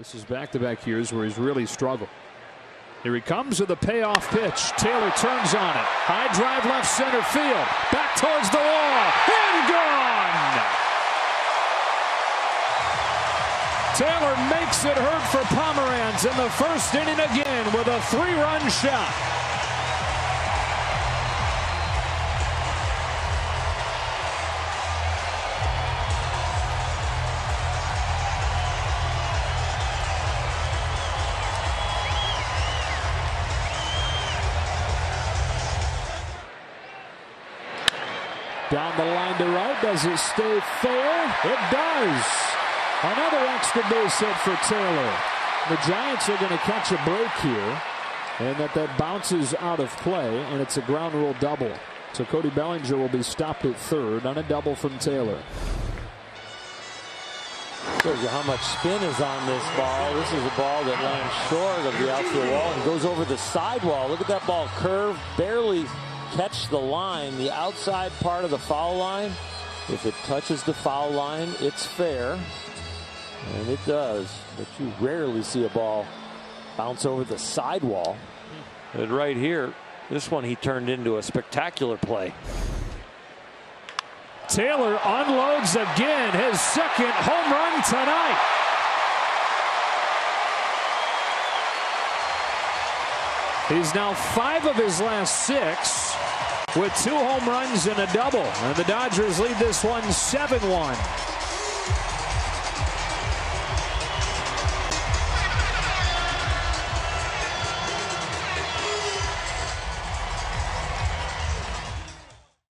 This is back-to-back years where he's really struggled. Here he comes with the payoff pitch. Taylor turns on it. High drive left center field. Back towards the wall. And gone! Taylor makes it hurt for Pomeranz in the first inning again with a three-run shot. Down the line to right. Does it stay fair? It does. Another extra base hit for Taylor. The Giants are going to catch a break here, and that bounces out of play, and it's a ground rule double. So Cody Bellinger will be stopped at third on a double from Taylor. Shows you how much spin is on this ball. This is a ball that lands short of the outfield wall and goes over the sidewall. Look at that ball curve, barely catch the line, the outside part of the foul line. If it touches the foul line, it's fair, and it does, but you rarely see a ball bounce over the sidewall. And right here, this one he turned into a spectacular play. Taylor unloads again, his second home run tonight. He's now 5 of his last 6 with 2 home runs and a double. And the Dodgers lead this one 7-1.